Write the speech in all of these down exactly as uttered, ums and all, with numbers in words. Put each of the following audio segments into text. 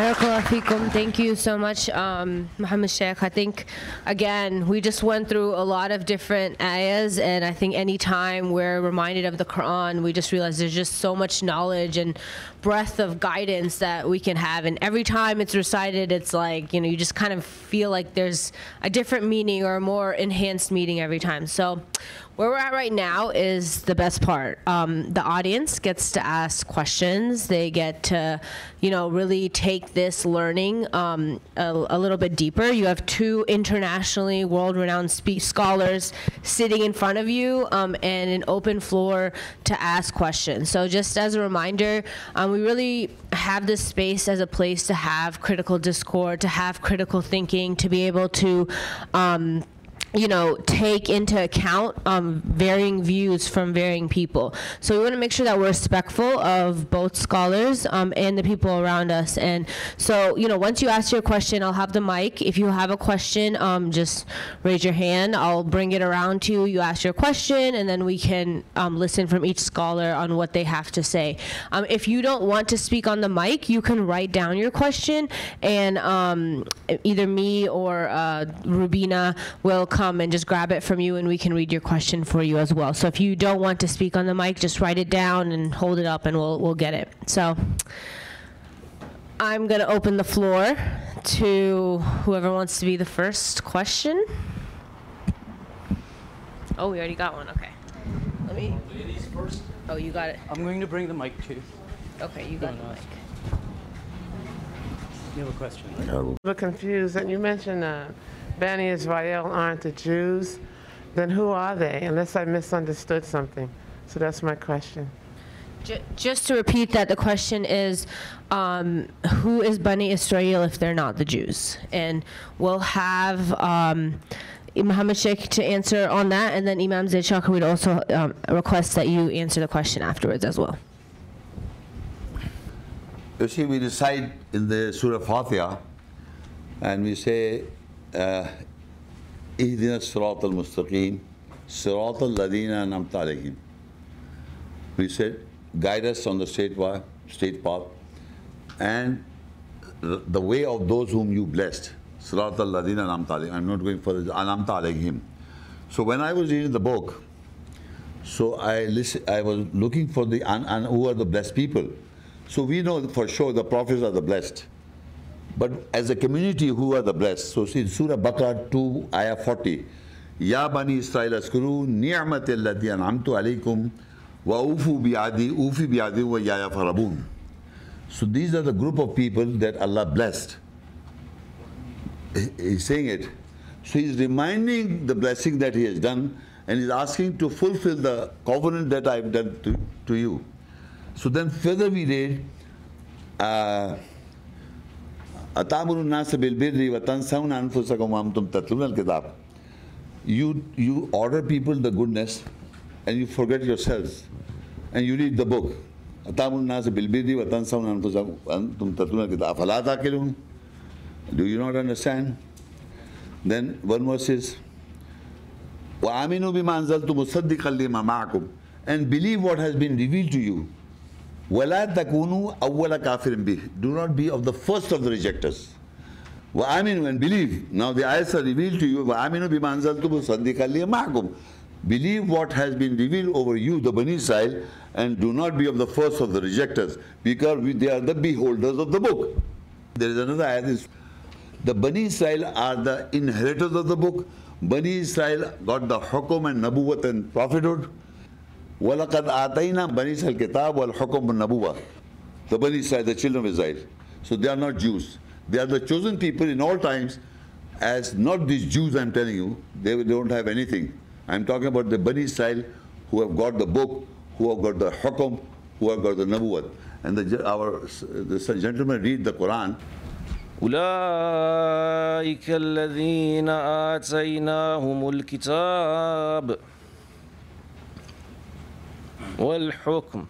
Thank you so much, um, Muhammad Shaikh. I think, again, we just went through a lot of different ayahs, and I think any time we're reminded of the Quran, we just realize there's just so much knowledge and breadth of guidance that we can have. And every time it's recited, it's like, you know, you just kind of feel like there's a different meaning or a more enhanced meaning every time. So where we're at right now is the best part. Um, the audience gets to ask questions. They get to, you know, really take this learning um, a, a little bit deeper. You have two internationally world-renowned speak scholars sitting in front of you um, and an open floor to ask questions. So just as a reminder, um, we really have this space as a place to have critical discord, to have critical thinking, to be able to um, you know, take into account um, varying views from varying people. So we want to make sure that we're respectful of both scholars um, and the people around us. And so, you know, once you ask your question, I'll have the mic. If you have a question, um, just raise your hand. I'll bring it around to you. You ask your question, and then we can um, listen from each scholar on what they have to say. Um, if you don't want to speak on the mic, you can write down your question, and um, either me or uh, Rubina will come and just grab it from you, and we can read your question for you as well. So if you don't want to speak on the mic, just write it down and hold it up, and we'll, we'll get it. So I'm going to open the floor to whoever wants to be the first question. Oh, we already got one. Okay. Let me. Ladies first. Oh, you got it. I'm going to bring the mic too. Okay, you got no, the no. mic. You have a question. I'm a little confused. And you mentioned uh, Bani Israel aren't the Jews, then who are they? Unless I misunderstood something. So that's my question. Just to repeat that, the question is, um, who is Bani Israel if they're not the Jews? And we'll have um, Muhammad Shaikh to answer on that, and then Imam Zaid Shakir would also um, request that you answer the question afterwards as well. You see, we decide in the Surah Fatiha, and we say, اهدنا الصراط المستقيم صراط الذين أنعمت عليهم. We said, guide us on the straight path, straight path, and the way of those whom you blessed. صراط الذين أنعمت عليهم. I'm not going for the أنعمت عليهم. So when I was reading the book, so I listen, I was looking for the un, un, who are the blessed people. So we know for sure the prophets are the blessed. But as a community, who are the blessed? So see, Surah Baqarah two, ayah forty. Ya Bani Israel askuru ni'mata allati an'amtu alaykum wa ufu bi'adi ufi bi'adi wa yaya farabun. So these are the group of people that Allah blessed. He's saying it. So he's reminding the blessing that he has done, and he's asking to fulfill the covenant that I've done to, to you. So then further we read, uh, You, you order people the goodness, and you forget yourselves, and you read the book. Do you not understand? Then one verse is, and believe what has been revealed to you. وَلَا تَكُونُوا أَوَّلَ كَافِرٍ بِهِ. Do not be of the first of the rejectors. وَآمِنُوا, and believe. Now the ayahs are revealed to you. وَآمِنُوا بِمَا أَنزَلْتُمُ مُصَدِّقًا لِمَا مَعَكُمْ. Believe what has been revealed over you, the Bani Israel, and do not be of the first of the rejectors, because we, they are the beholders of the book. There is another ayah. The Bani Israel are the inheritors of the book. Bani Israel got the Hukum and Nabuwat and prophethood. وَلَقَدْ آتَيْنَا بَنِي إِسْرَائِيلَ الْكِتَابَ وَالْحُكْمَ وَالنَّبُوَّةَ. The Bani Israel, the children of Israel. So they are not Jews. They are the chosen people in all times, as not these Jews I'm telling you. They don't have anything. I'm talking about the Bani Israel who have got the book, who have got the Hukum, who have got the Nabuwat. And the, our the gentlemen read the Quran. أُولَٰئِكَ الَّذِينَ آتَيْنَاهُمُ الْكِتَابَ والحكم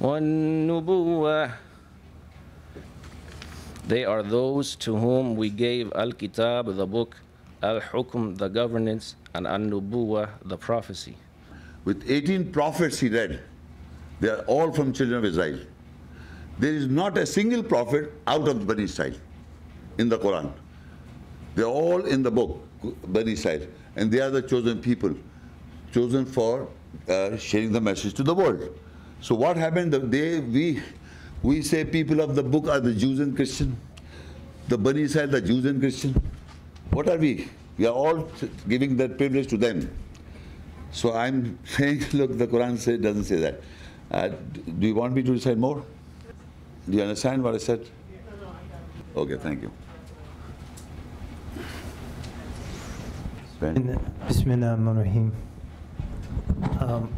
والنبوة. They are those to whom we gave Al-Kitab, the book, Al-Hukum, the governance, and Al-Nubuwa, the prophecy. With eighteen prophets he read. They are all from children of Israel. There is not a single prophet out of Bani Israel in the Quran. They are all in the book, Bani Israel, and they are the chosen people, chosen for uh, sharing the message to the world. So what happened? They, we, we say people of the book are the Jews and Christians. The Bani Israel, the Jews and Christians. What are we? We are all giving that privilege to them. So I'm saying, look, the Quran say, doesn't say that. Uh, do you want me to recite more? Do you understand what I said? Okay, thank you. Bismillahirrahmanirrahim. Um,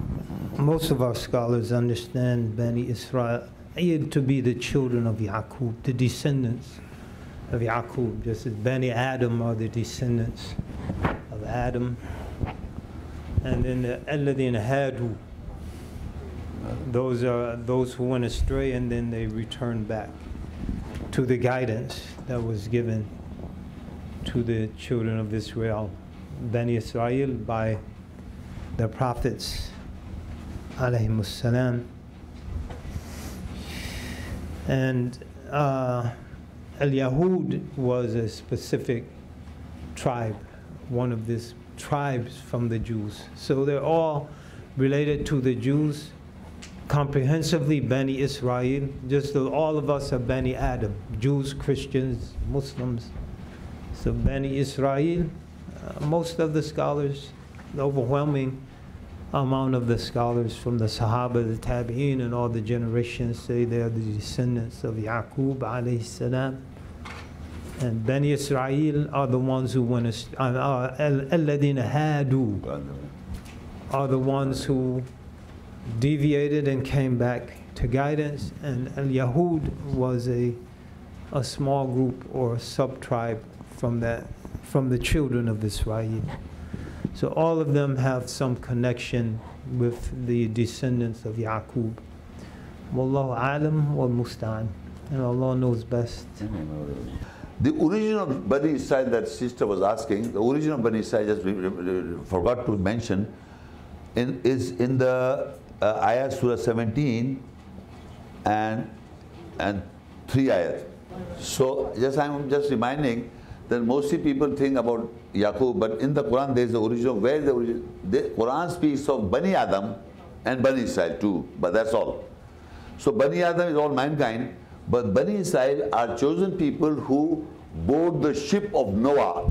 most of our scholars understand Bani Israel to be the children of Yaqub, the descendants of Yaqub, just as Bani Adam are the descendants of Adam. And then the Alladhina Hadu, those are those who went astray and then they returned back to the guidance that was given to the children of Israel, Bani Israel, by the prophets, alayhimus salam. And uh, Al-Yahud was a specific tribe, one of these tribes from the Jews. So they're all related to the Jews, comprehensively Bani Israel, just all of us are Bani Adam, Jews, Christians, Muslims. So Bani Israel, uh, most of the scholars, the overwhelming amount of the scholars from the Sahaba, the Tabi'in, and all the generations say they are the descendants of Yaqub alayhi salam. And Bani Israel are the ones who went astray, Alladhina Hadu are the ones who deviated and came back to guidance, and Al-Yahud was a, a small group or sub-tribe from, that, from the children of Israel. So all of them have some connection with the descendants of Yaqub. Wallahu alam wal musta'an. And Allah knows best. The origin of Bani Israel that sister was asking, the origin of Bani Israel, just forgot to mention, in, is in the uh, ayah Surah seventeen and, and three ayat. So just, I'm just reminding that mostly people think about Yaqub, but in the Quran there is the origin of where the origin. The Quran speaks of Bani Adam and Bani Israel too, but that's all. So Bani Adam is all mankind, but Bani Israel are chosen people who board the ship of Noah.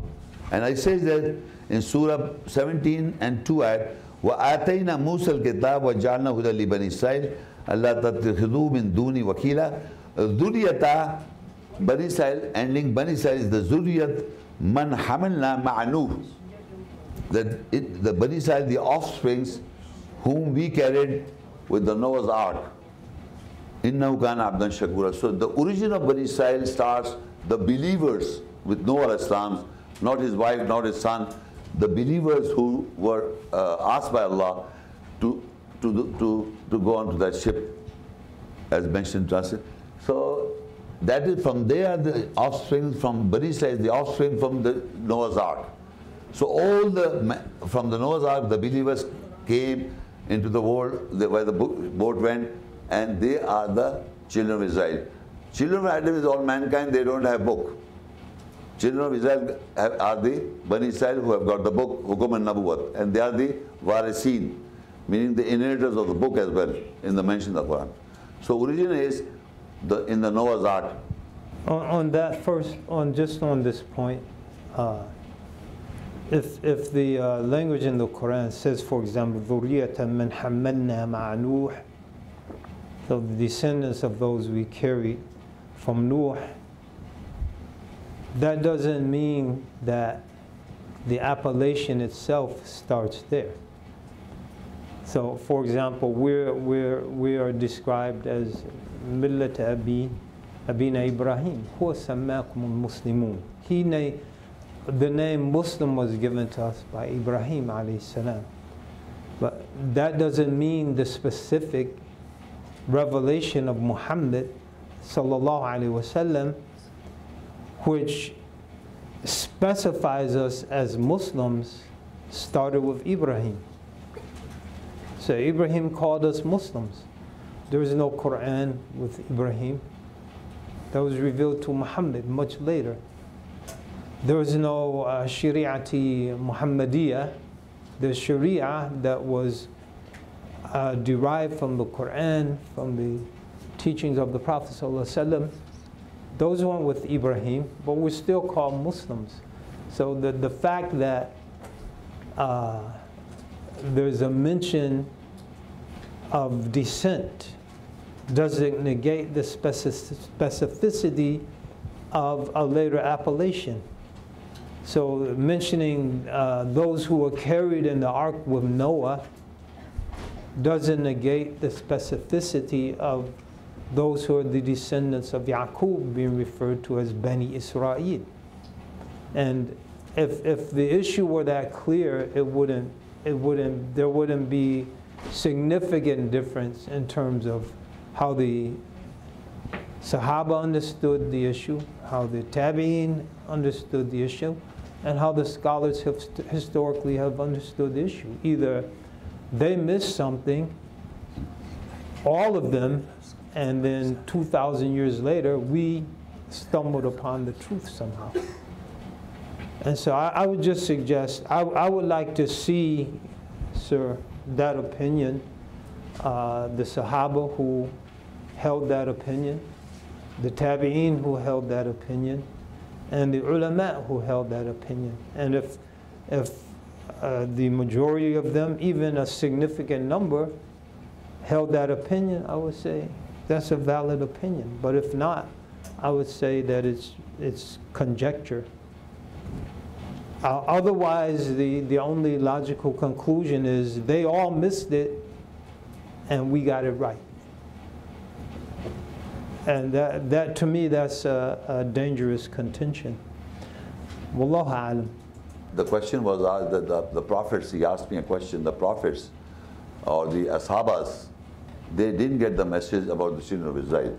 And I say that in Surah seventeen and two ayat, وَآتَيْنَا مُوسَى الْكِتَابَ وَجَعَلْنَا هُدًى لِبَنِي إِسْرَائِيلَ أَلَّا تَتَّخِذُوا مِن دُونِي وَكِيلًا. Zuriyata Bani Israel, ending Bani Israel is the Zuriyat Man Hamalna Ma'anuh. That it, the Bani Israel, the offsprings whom we carried with the Noah's Ark. Innahu kana abdan shakura. So the origin of Bani Israel starts the believers with Noah al-Islam, not his wife, not his son. The believers who were uh, asked by Allah to, to, to, to go on to that ship, as mentioned in translation. So that is from there, the offspring from Bani Israel, the offspring from the Noah's Ark. So all the, from the Noah's Ark, the believers came into the world where the boat went, and they are the children of Israel. Children of Adam is all mankind, they don't have book. Children of Israel have, are the Bani Israel who have got the book, Hukum and Nabuwat, and they are the Warisin, meaning the inheritors of the book as well, in the mention of the Quran. So origin is the, in the Noah's Ark. On, on that first, on just on this point, uh, if, if the uh, language in the Quran says, for example, ذُرِّيَّةً مَنْ حَمَّلْنَا مَعَ نُوحٍ, so the descendants of those we carry from Nuh, that doesn't mean that the appellation itself starts there. So, for example, we're, we're, we are described as Millat Abi, Abina Ibrahim, Huwa Sammakumul Muslimun. He na- the name Muslim was given to us by Ibrahim alayhi salam. But that doesn't mean the specific revelation of Muhammad sallallahu alayhi wa sallam, which specifies us as Muslims, started with Ibrahim. So Ibrahim called us Muslims. There is no Quran with Ibrahim. That was revealed to Muhammad much later. There is no uh, Shari'ati Muhammadiyah, the Sharia that was uh, derived from the Quran, from the teachings of the Prophet ﷺ. Those weren't with Ibrahim, but we're still called Muslims. So the, the fact that uh, there's a mention of descent doesn't negate the specificity of a later appellation. So mentioning uh, those who were carried in the ark with Noah doesn't negate the specificity of those who are the descendants of Yaqub being referred to as Bani Israel. And if, if the issue were that clear, it wouldn't, it wouldn't, there wouldn't be significant difference in terms of how the Sahaba understood the issue, how the Tabi'in understood the issue, and how the scholars have historically have understood the issue. Either they missed something, all of them, and then two thousand years later, we stumbled upon the truth somehow. And so I, I would just suggest, I, I would like to see, sir, that opinion, uh, the Sahaba who held that opinion, the Tabi'in who held that opinion, and the Ulama who held that opinion. And if, if uh, the majority of them, even a significant number, held that opinion, I would say that's a valid opinion. But if not, I would say that it's, it's conjecture. Uh, otherwise, the, the only logical conclusion is they all missed it and we got it right. And that, that to me, that's a, a dangerous contention. Wallahu alam. The question was asked, the, the, the prophets, he asked me a question, the prophets or the ashabas, they didn't get the message about the children of Israel.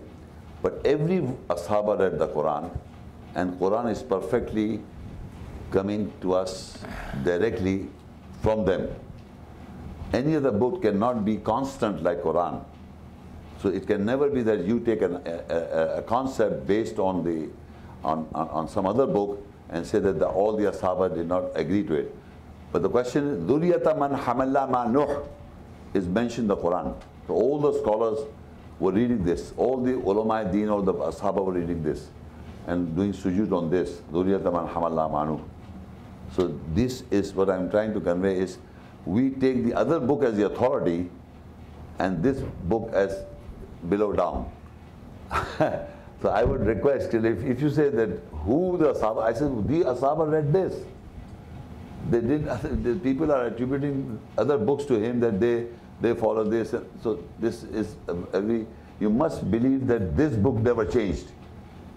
But every ashaba read the Quran, and Quran is perfectly coming to us directly from them. Any other book cannot be constant like Quran. So it can never be that you take an, a, a concept based on, the, on, on, on some other book and say that the, all the Ashaba did not agree to it. But the question is, Dhuriyata man hamalla ma Nuh is mentioned in the Quran. So all the scholars were reading this. All the ulama deen, all the Ashaba were reading this and doing sujood on this. Dhuriyata man hamalla ma Nuh. So this is what I'm trying to convey is, we take the other book as the authority and this book as below down. So I would request, if, if you say that who the Ashaba, I said the Ashaba read this. They did, the people are attributing other books to him that they, they follow this. So this is, every, you must believe that this book never changed.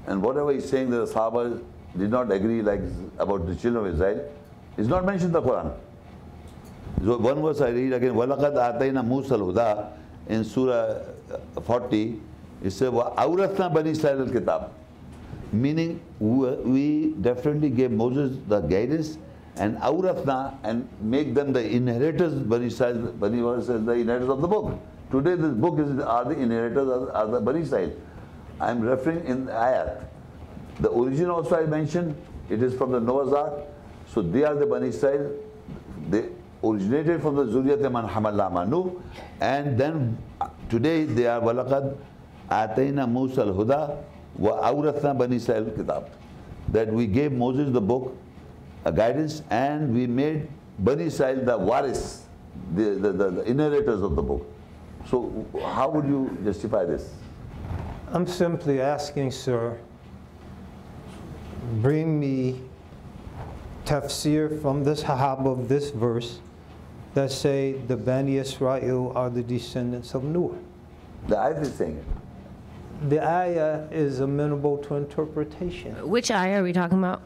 And whatever he's saying that the Ashaba did not agree like about the children of Israel, is not mentioned in the Quran. So one verse I read again, وَلَقَدْ آتَيْنَا مُوسَى الْهُدَىٰ in Surah forty, it says, وَأَوْرَثْنَا بَنِي إِسْرَائِيلَ الْكِتَابَ, meaning we definitely gave Moses the guidance, and awrathna, and make them the inheritors, Bani Israel, Bani Israel says the inheritors of the book. Today this book is, are the inheritors of, are the Bani Israel. I am referring in the ayat. The origin also I mentioned, it is from the Noah's Ark. So they are the Bani Israel. They originated from the Zuriyat man hamalla manu, and then today they are walaqad atayna Musa al-huda wa awrathna Bani Israel kitab, that we gave Moses the book, a guidance, and we made Bani Israel the waris, the, the, the, the inheritors of the book. So how would you justify this? I'm simply asking, sir, bring me tafsir from this Sahaba of this verse that say the Bani Israel are the descendants of Noah. The ayah is saying it. The ayah is amenable to interpretation. Which ayah are we talking about?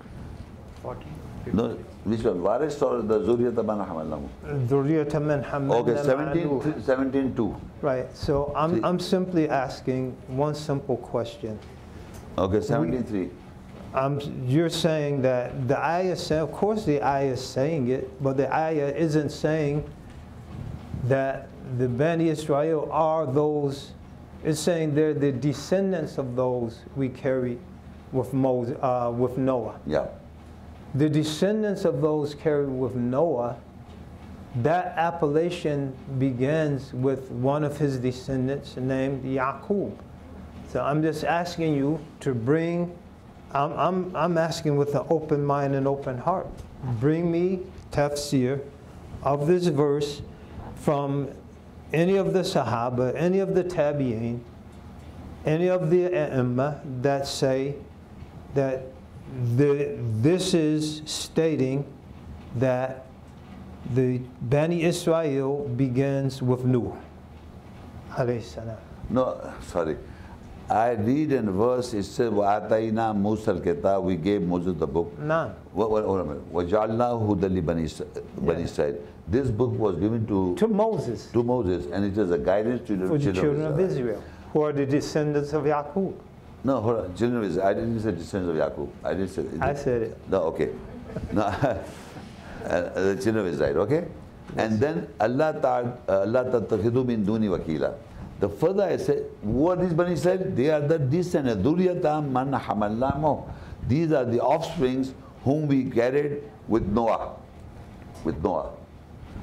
forty. No, which one? Waris or the Zuriyata man hamalla? Zuriyata man hamalla. Okay, seventeen, seventeen two. Right. So I'm three. I'm simply asking one simple question. Okay, seventeen three. I'm you're saying that the ayah say, of course the ayah is saying it, but the ayah isn't saying that the Bani Israel are those It's saying they're the descendants of those we carried with Moses, uh, with Noah. Yeah. The descendants of those carried with Noah, that appellation begins with one of his descendants named Yaqub. So I'm just asking you to bring, I'm, I'm, I'm asking with an open mind and open heart, bring me tafsir of this verse from any of the Sahaba, any of the Tabi'in, any of the A'immah that say that the, this is stating that the Bani Israel begins with Nuh. No, sorry. I read in verse, it says, وَآتَيْنَا مُوسَى الْكِتَابَ, we gave Moses the book. No. وَجَعَلْنَاهُ هُدًى لِبَنِي إِسْرَائِيل. This book was given to... To Moses. To Moses, and it is a guidance to the, For the children, children of Israel. Israel, who are the descendants of Yaqub. No, hold on, children of Israel. I didn't say descendants of Yaqub. I didn't say... I said it. No, okay. No, the children of Israel, okay? And yes. Then, Allah تَتَّخِذُوا مِن دُونِي وَكِيلًا. The further I said, what is Bani Israel? They are the descendants. These are the offsprings whom we carried with Noah. With Noah.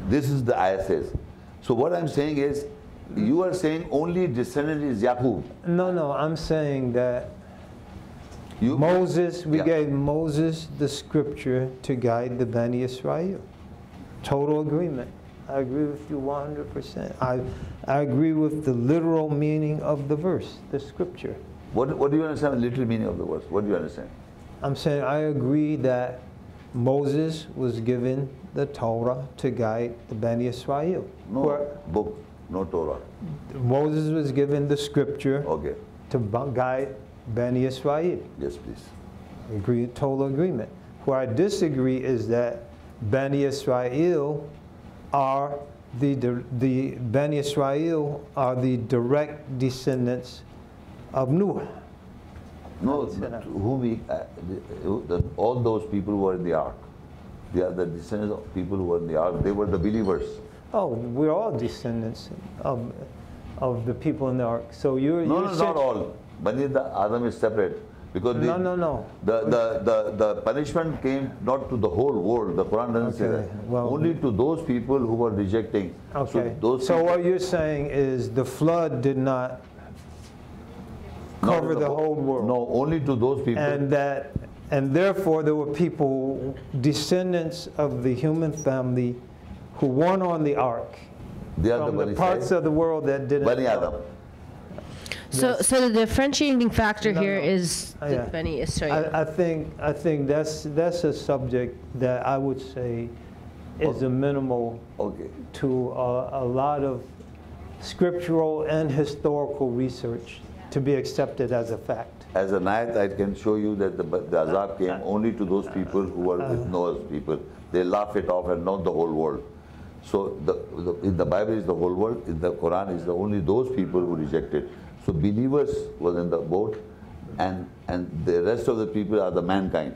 This is the ayah says. So what I'm saying is, you are saying only descendant is Yaqub. No, no, I'm saying that you, Moses, we yeah. gave Moses the scripture to guide the Bani Israel. Total agreement. I agree with you one hundred percent. I, I agree with the literal meaning of the verse, the scripture. What, what do you understand the literal meaning of the verse? What do you understand? I'm saying I agree that Moses was given the Torah to guide the Bani Israel. No Where, book, no Torah. Moses was given the scripture okay. to guide Bani Israel. Yes, please. Agree, total agreement. Where I disagree is that Bani Israel are the, the, the Bani Israel are the direct descendants of Noah. No, who we, uh, the, the, all those people who were in the ark. They are the descendants of people who were in the ark. They were the believers. Oh, we're all descendants of, of the people in the ark. So you're... No, you're no, not all. Bani Adam is separate. Because no, the, no, no. The, the, the, the punishment came not to the whole world. The Quran doesn't okay. say that. Well, only to those people who were rejecting. Okay. So, those so what you're saying is the flood did not cover no, the, the whole world. No, only to those people. And that, and therefore there were people, descendants of the human family, who weren't on the ark. They are from the, the parts of the world that didn't. Bani Adam. So, yes. so the differentiating factor no, here no. is oh, yeah. Bani Israel. I, I think I think that's that's a subject that I would say is okay. a minimal okay. to uh, a lot of scriptural and historical research to be accepted as a fact. As an ayat, I can show you that the, the azab came uh, only to those people who were uh, with Noah's people. They laugh it off and not the whole world. So the, the, in the Bible is the whole world. In the Quran is the only those people who rejected. So believers was in the boat, and and the rest of the people are the mankind.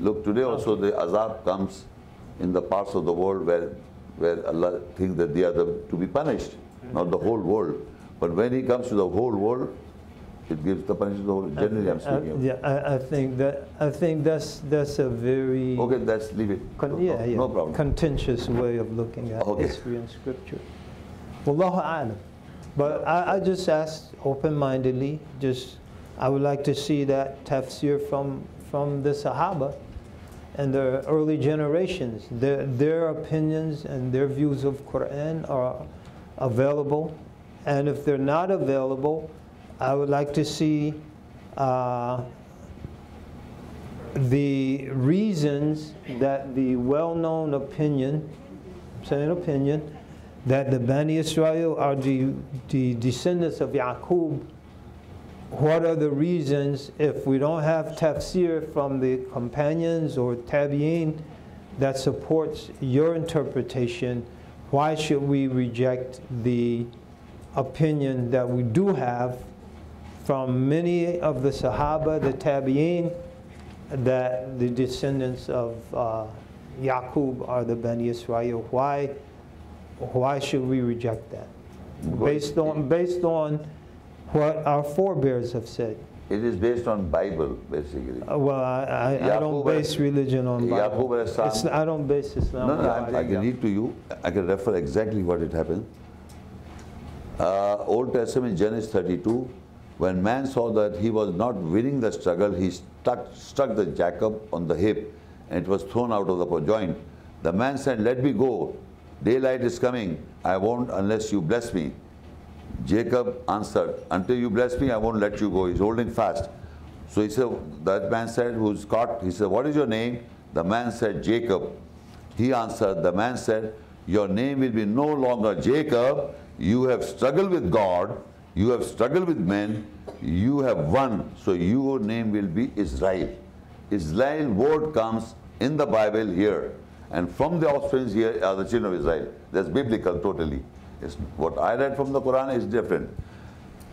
Look, today also the azab comes in the parts of the world where where Allah thinks that they are the, to be punished, not the whole world. But when He comes to the whole world, it gives the punishment to the whole. Generally, I, I'm speaking. I, of. Yeah, I, I think that I think that's that's a very okay. That's leave it. Con, no, yeah, no, yeah. no problem. Contentious way of looking at okay. history and scripture. Wallahu a'lam. But I, I just asked open-mindedly, just, I would like to see that tafsir from, from the Sahaba and the early generations. Their, their opinions and their views of Quran are available. And if they're not available, I would like to see uh, the reasons that the well-known opinion, I'm saying opinion, that the Bani Israel are the, the descendants of Yaqub. What are the reasons, if we don't have tafsir from the companions or tabi'in that supports your interpretation, why should we reject the opinion that we do have from many of the Sahaba, the tabi'in, that the descendants of uh, Yaqub are the Bani Israel? Why? Why should we reject that? Based on, based on what our forebears have said. It is based on Bible, basically. Uh, well, I, I, I don't base religion on Bible. It's, I don't base Islam no, no, on Bible. I can read to you. I can refer exactly what it happened. Uh, Old Testament, Genesis thirty-two. When man saw that he was not winning the struggle, he stuck, struck the Jacob on the hip, and it was thrown out of the joint. The man said, "Let me go. Daylight is coming. I won't unless you bless me." Jacob answered, "Until you bless me, I won't let you go." He's holding fast. So he said, that man said, who's caught, he said, "What is your name?" The man said, "Jacob." He answered, the man said, "Your name will be no longer Jacob. You have struggled with God. You have struggled with men. You have won. So your name will be Israel." Israel word comes in the Bible here. And from the offspring here are the children of Israel. That's biblical totally. It's, what I read from the Quran is different.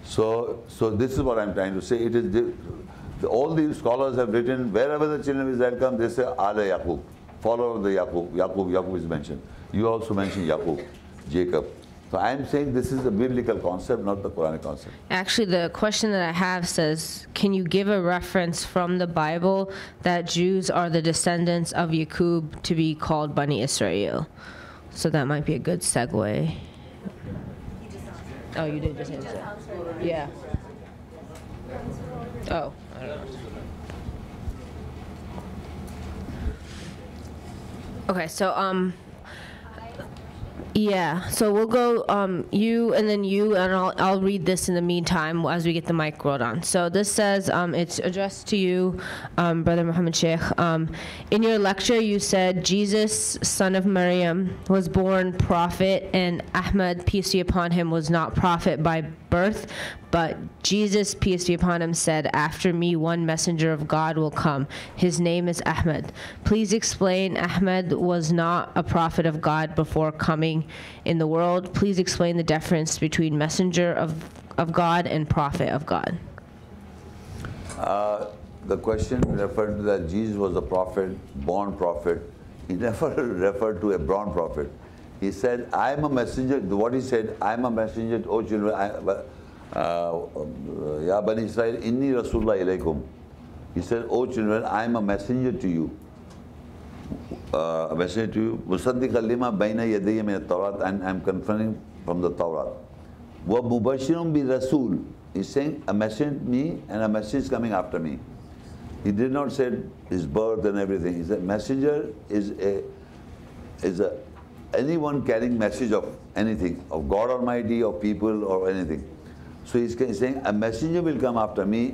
So, so this is what I'm trying to say. It is the, all these scholars have written, wherever the children of Israel come, they say, "Ala Yaqub," follow the Yaqub. Yaqub, Yaqub is mentioned. You also mentioned Yaqub, Jacob. So I'm saying this is a biblical concept, not the Quranic concept. Actually, the question that I have says, can you give a reference from the Bible that Jews are the descendants of Yaqub to be called Bani Israel? So that might be a good segue. Oh, you did just answer. Yeah. Oh, I don't know. Okay, so, um, yeah, so we'll go, um, you and then you, and I'll, I'll read this in the meantime as we get the mic rolled on. So this says, um, it's addressed to you, um, Brother Muhammad Shaikh. Um, in your lecture, you said Jesus, son of Maryam, was born prophet, and Ahmad, peace be upon him, was not prophet by birth, but Jesus, peace be upon him, said, "After me, one messenger of God will come. His name is Ahmad." Please explain, Ahmad was not a prophet of God before coming in the world. Please explain the difference between messenger of, of God and prophet of God. Uh, the question referred to that Jesus was a prophet, born prophet. He never referred to a born prophet. He said, "I am a messenger." What he said, "I am a messenger, O children, Ya Bani Israel, inni Rasulullah ilaykum." He said, "O children, I am a messenger to you. Uh, a messenger to you. Musaddiqan lima bayna yadayya min at-Tawrat," and I am confirming from the Tawrat. "Wa mubashirun bi Rasul." He's saying, a messenger me and a message is coming after me. He did not say his birth and everything. He said, messenger is a, is a, anyone carrying message of anything, of God Almighty, of people, or anything. So he's saying, a messenger will come after me.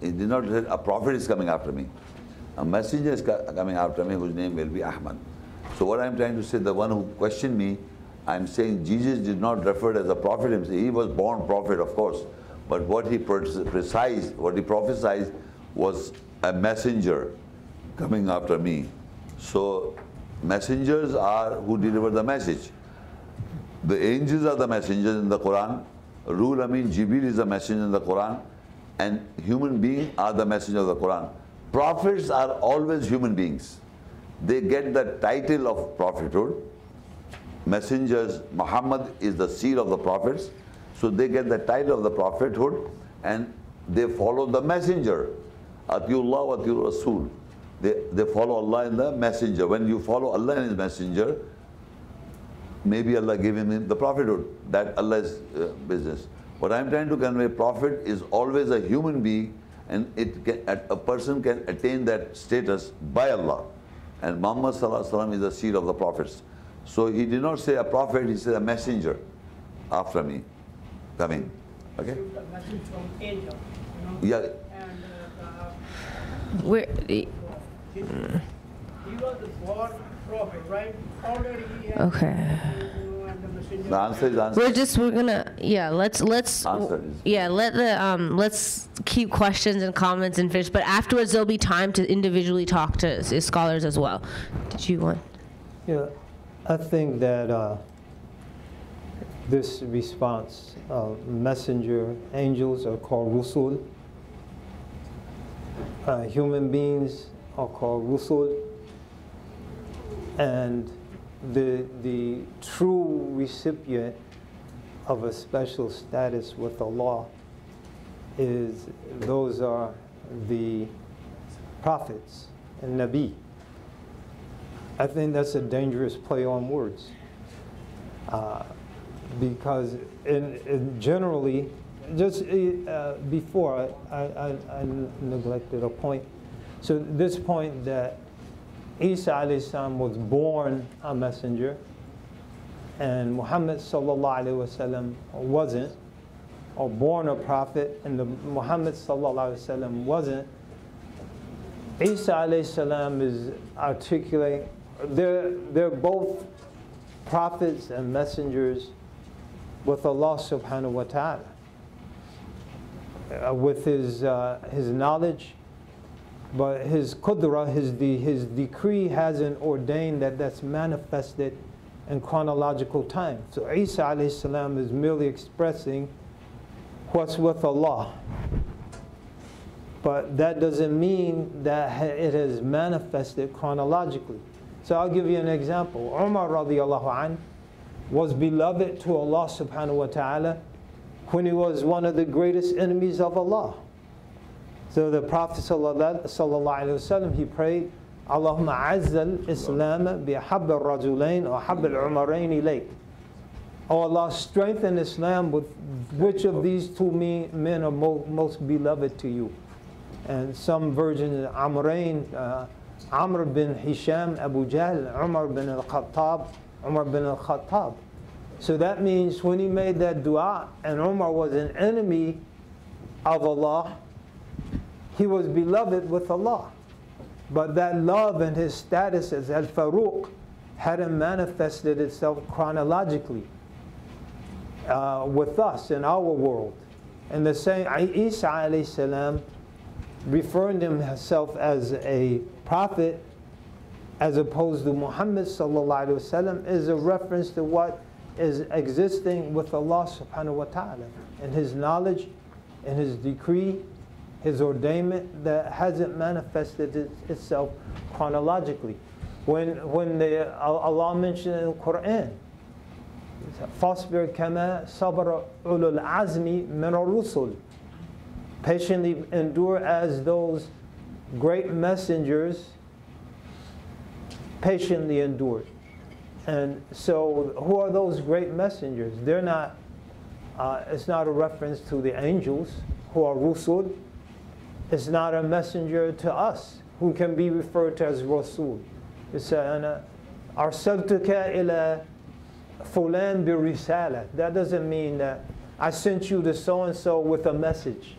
He did not say, a prophet is coming after me. A messenger is coming after me whose name will be Ahmad. So what I'm trying to say, the one who questioned me, I'm saying Jesus did not refer as a prophet himself. He was born prophet, of course. But what he precised, what he prophesied was a messenger coming after me. So messengers are who deliver the message. The angels are the messengers in the Quran. Ruh Amin Jibril is the messenger in the Quran. And human beings are the messenger of the Quran. Prophets are always human beings. They get the title of prophethood. Messengers, Muhammad is the seal of the prophets. So they get the title of the prophethood and they follow the messenger. Atiullah wa Atiur Rasul. They, they follow Allah and the messenger. When you follow Allah and his messenger, maybe Allah gave him the prophethood. That Allah's uh, business. What I'm trying to convey, prophet is always a human being, and it can, a person can attain that status by Allah. And Muhammad Sallallahu Alaihi Wasallam is the seal of the prophets. So he did not say a prophet, he said a messenger after me coming. Okay? Yeah. Where, Mm. He was the born prophet, right? Already he had okay. The, the answer is answer. We're just we're gonna yeah. Let's let's answer is yeah. Let the um. Let's keep questions and comments and finish. But afterwards, there'll be time to individually talk to uh, scholars as well. Did you want? Yeah, I think that uh, this response, uh, messenger, angels are called rusul. Uh, human beings are called Rusul, and the, the true recipient of a special status with Allah is those are the prophets and Nabi. I think that's a dangerous play on words. Uh, because in, in generally, just uh, before, I, I, I neglected a point. So this point that Isa alayhi salam was born a messenger, and Muhammad sallallahu alayhi wasallam wasn't, or born a prophet, and the Muhammad sallallahu alayhi wasallam wasn't. Isa alayhi salam is articulating. They're, they're both prophets and messengers with Allah subhanahu wa ta'ala, uh, with his, uh, his knowledge, but his qudra, his, de his decree hasn't ordained that that's manifested in chronological time. So Isa alayhi salam is merely expressing what's with Allah. But that doesn't mean that it has manifested chronologically. So I'll give you an example. Umar radiallahu an was beloved to Allah subhanahu wa ta'ala when he was one of the greatest enemies of Allah. So the Prophet sallallahu alayhi wasallam, he prayed, Allahumma azzal Islam bi habbal rajulain or habbal umarain ilayk. Oh Allah, strengthen Islam with which of these two men are most beloved to you. And some versions, Amrain, uh, Amr bin Hisham, Abu Jahl, Umar bin al-Khattab, Umar bin al-Khattab. So that means when he made that dua, and Umar was an enemy of Allah, he was beloved with Allah. But that love and his status as al-Faruq hadn't manifested itself chronologically uh, with us in our world. And the same, Isa alayhi salam, referring to himself as a prophet as opposed to Muhammad sallallahu alaihi wasallam is a reference to what is existing with Allah subhanahu wa ta'ala and his knowledge and his decree, his ordainment that hasn't manifested it, itself chronologically. When, when the, Allah mentioned in the Quran, فَاصْبِرْ كَمَا صَبَرَ أُولُو الْعَزْمِ مِنَ الرُّسُلِ, patiently endure as those great messengers patiently endured. And so who are those great messengers? They're not, uh, it's not a reference to the angels who are Rusul. It's not a messenger to us who can be referred to as Rasul. It's an arsaltuka ila fulan bi risala. That doesn't mean that I sent you to so-and-so with a message.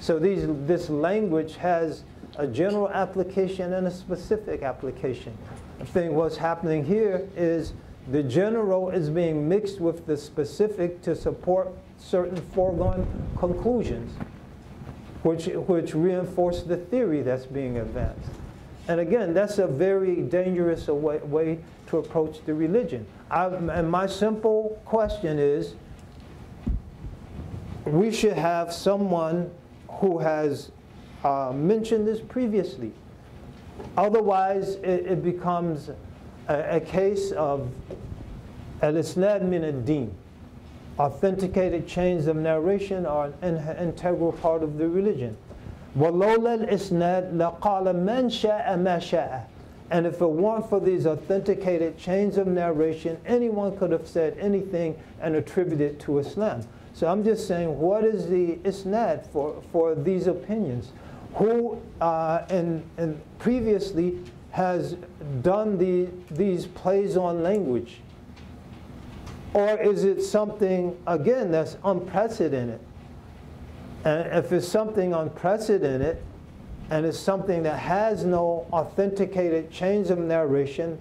So these, this language has a general application and a specific application. I think what's happening here is the general is being mixed with the specific to support certain foregone conclusions, which, which reinforce the theory that's being advanced. And again, that's a very dangerous way, way to approach the religion. I, and my simple question is, we should have someone who has uh, mentioned this previously. Otherwise, it, it becomes a, a case of al-isnad min ad-din. Authenticated chains of narration are an integral part of the religion. وَلَوْلَا الْإِسْنَادِ لَقَالَ مَنْ شَاءَ مَا شَاءَ. And if it weren't for these authenticated chains of narration, anyone could have said anything and attributed it to Islam. So I'm just saying, what is the isnad for, for these opinions? Who uh, and, and previously has done the, these plays on language? Or is it something, again, that's unprecedented? And if it's something unprecedented, and it's something that has no authenticated chains of narration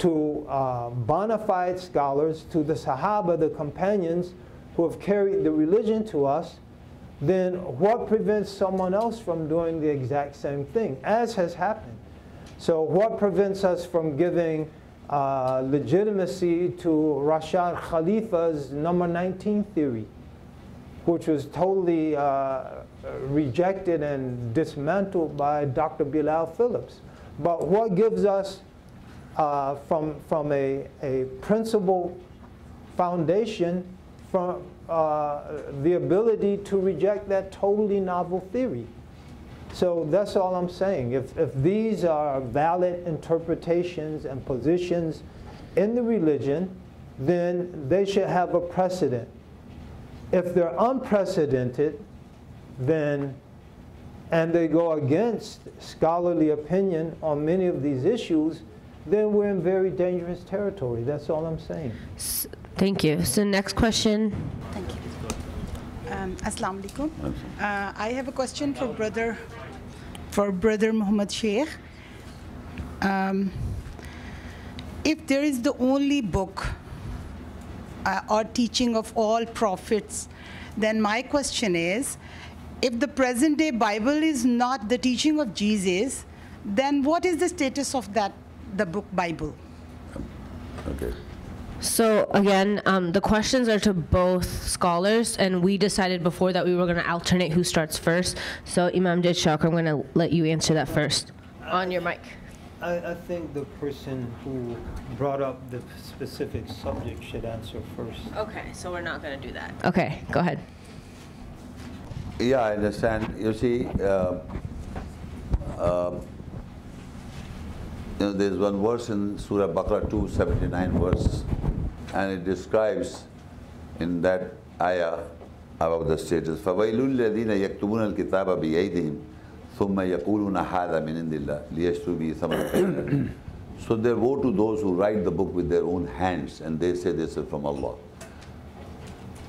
to uh, bona fide scholars, to the Sahaba, the companions, who have carried the religion to us, then what prevents someone else from doing the exact same thing, as has happened? So what prevents us from giving uh, legitimacy to Rashad Khalifa's number nineteen theory, which was totally uh, rejected and dismantled by Doctor Bilal Phillips? But what gives us uh, from, from a, a principle foundation from, uh, the ability to reject that totally novel theory. So that's all I'm saying. If, if these are valid interpretations and positions in the religion, then they should have a precedent. If they're unprecedented, then, and they go against scholarly opinion on many of these issues, then we're in very dangerous territory. That's all I'm saying. S Thank you. So next question. Thank you. Um, Assalamu alaikum. Uh, I have a question for brother, for brother Muhammad Shaikh. Um, if there is the only book uh, or teaching of all prophets, then my question is, if the present day Bible is not the teaching of Jesus, then what is the status of that, the book Bible? Okay. So again, um, the questions are to both scholars, and we decided before that we were going to alternate who starts first. So Imam Zaid Shakir, I'm going to let you answer that first on your mic. I, I think the person who brought up the specific subject should answer first. Okay, so we're not going to do that. Okay, go ahead. Yeah, I understand. You see, uh, uh, you know, there's one verse in Surah Baqarah two seventy-nine verse, and it describes in that ayah about the status. فَوَيْلُ الَّذِينَ يَكْتُبُونَ الْكِتَابَ بِأَيْدِهِمْ ثُمَّ يَقُولُونَ هَذَا مِنْ عِنْدِ اللَّهِ لِيَشْتَرُوا بِهِ ثَمَنًا. So there woe to those who write the book with their own hands, and they say this is from Allah.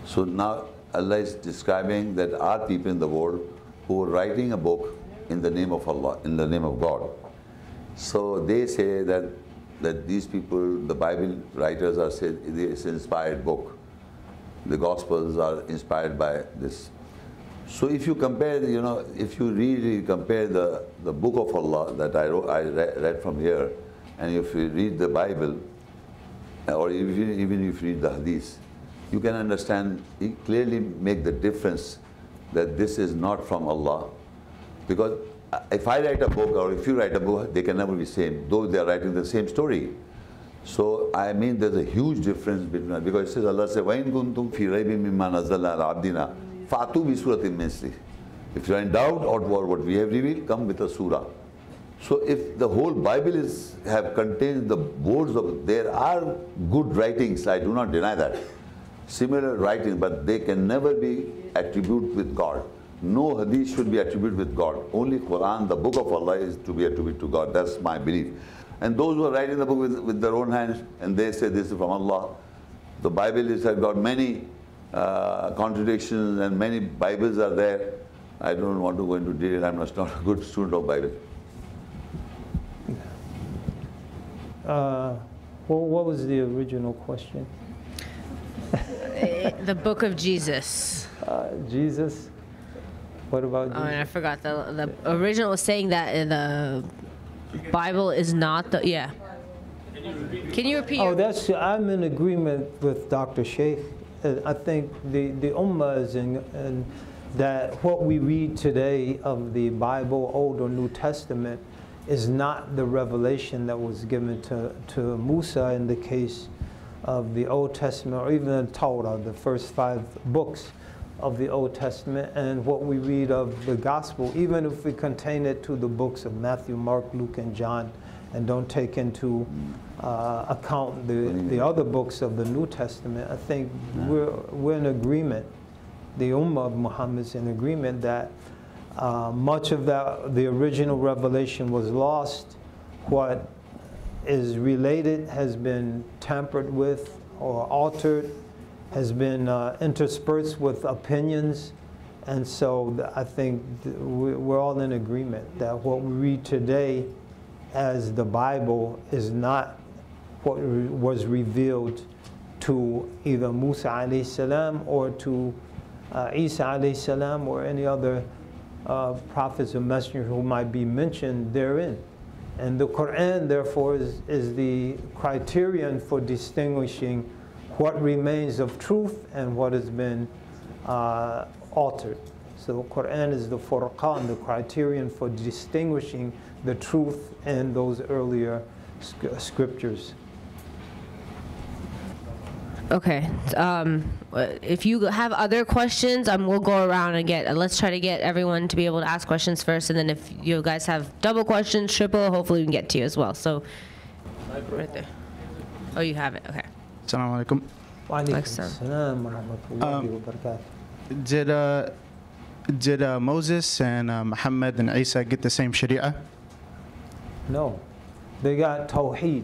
So now Allah is describing that our people in the world who are writing a book in the name of Allah, in the name of God. So they say that, that these people, the Bible writers, are said it's an inspired book. The Gospels are inspired by this. So if you compare, you know, if you really compare the, the book of Allah that I, wrote, I read from here, and if you read the Bible, or even, even if you read the Hadith, you can understand, you clearly make the difference that this is not from Allah. Because if I write a book, or if you write a book, they can never be the same, though they are writing the same story. So I mean, there's a huge difference between, because it says Allah says, وَإِن كُنْتُمْ فِي رَيْبٍ مِمَّا نَزَّلْنَا عَلَىٰ عَبْدِنَا فَأْتُوا بِسُورَةٍ مِّن مِثْلِهِ. If you are in doubt or what we have revealed, come with a surah. So if the whole Bible is have contained the words of, there are good writings, I do not deny that, similar writing, but they can never be attributed with God. No hadith should be attributed with God. Only Quran, the book of Allah, is to be attributed to God. That's my belief. And those who are writing the book with, with their own hands, and they say this is from Allah. The Bible has got many uh, contradictions, and many Bibles are there. I don't want to go into detail. I'm not a good student of Bible. Uh, well, what was the original question? The book of Jesus. Uh, Jesus. What about Jesus? Oh, and I forgot. The, the original was saying that the Bible is not the, yeah. Can you repeat? Oh, that's, I'm in agreement with Doctor Shaikh. I think the, the Ummah is in, in that what we read today of the Bible, Old or New Testament, is not the revelation that was given to, to Musa in the case of the Old Testament, or even the Torah, the first five books of the Old Testament, and what we read of the Gospel, even if we contain it to the books of Matthew, Mark, Luke, and John, and don't take into uh, account the, the other books of the New Testament, I think we're, we're in agreement. The Ummah of Muhammad is in agreement that uh, much of that, the original revelation was lost. What is related has been tampered with or altered, has been uh, interspersed with opinions, and so th I think th we're all in agreement that what we read today as the Bible is not what re was revealed to either Musa alayhi salam or to uh, Isa alayhi salam or any other uh, prophets or messengers who might be mentioned therein. And the Quran, therefore, is, is the criterion for distinguishing what remains of truth and what has been uh, altered. So Quran is the furqan, the criterion for distinguishing the truth and those earlier sc scriptures. Okay. Um, if you have other questions, um, we'll go around and get. Uh, let's try to get everyone to be able to ask questions first, and then if you guys have double questions, triple, hopefully we can get to you as well. So, right there. Oh, you have it. Okay. Assalamu alaikum. Wa alaikum assalam wa rahmatullahi wa barakatuh. Did uh, did uh, Moses and uh, Muhammad and Isa get the same Sharia? No, they got Tawheed.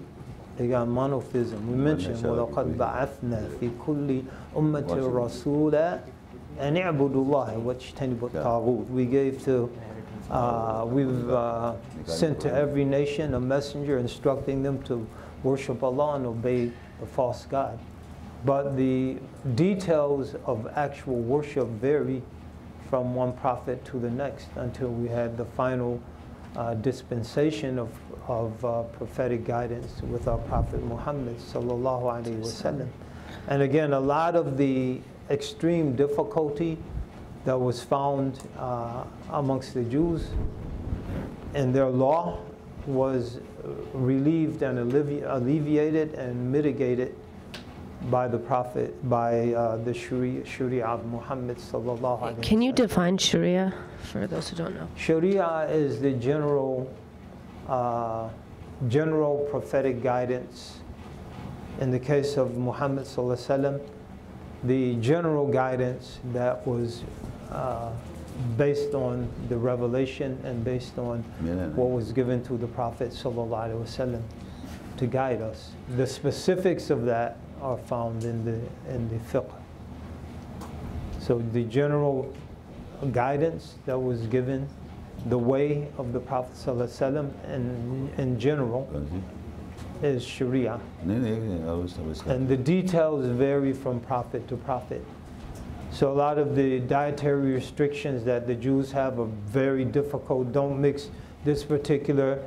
They got monotheism. We mentioned وَلَقَدْ بَعَثْنَا فِي كُلِّ أُمَّةٍ رَسُولًا أَنِ اعْبُدُوا اللَّهَ وَاجْتَنِبُوا الطَّاغُوتَ. We gave to, uh, we've uh, sent to every nation a messenger instructing them to worship Allah and obey the false god. But the details of actual worship vary from one prophet to the next until we had the final uh, dispensation of of uh, prophetic guidance with our Prophet Muhammad sallallahu alaihi wasallam. And again, a lot of the extreme difficulty that was found uh, amongst the Jews in their law was relieved and allevi alleviated and mitigated by the Prophet, by uh, the Sharia, Sharia of Muhammad sallallahu alaihi wasallam. Can you define Sharia for those who don't know? Sharia is the general Uh, general prophetic guidance. In the case of Muhammad ﷺ, the general guidance that was uh, based on the revelation and based on what was given to the Prophet ﷺ to guide us. The specifics of that are found in the, in the fiqh. So the general guidance that was given, the way of the Prophet ﷺ in, in general is Sharia. And the details vary from prophet to prophet. So a lot of the dietary restrictions that the Jews have are very difficult. Don't mix this particular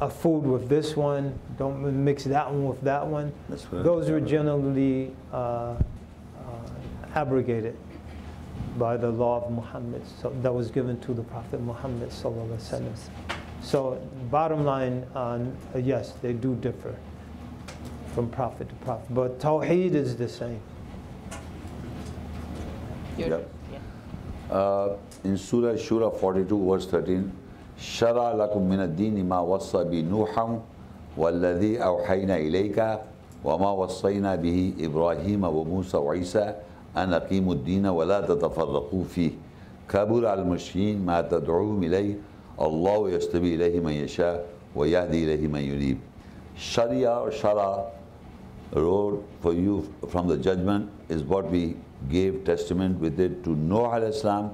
uh, food with this one. Don't mix that one with that one. Those were generally uh, uh, abrogated by the law of Muhammad, so that was given to the Prophet Muhammad sallallahu alaihi wasallam. So bottom line, uh, yes, they do differ from prophet to prophet, but Tawheed is the same. Yep. Yeah. Uh, in Surah Shura forty-two verse thirteen, Shara lakum min ad-dini ma wassa bi Nuham walladhi awhayna ilayka wa ma wassayna bihi Ibrahim wa Musa wa Isa أن أقيموا الدين ولا تتفرقوا فيه كبر على المشركين ما تدعوهم إليه الله يستبي إليه من يشاء ويهدي إليه من ينيب. Sharia or Shara road for you from the judgment is what we gave testament with it to Noah alayhi salam,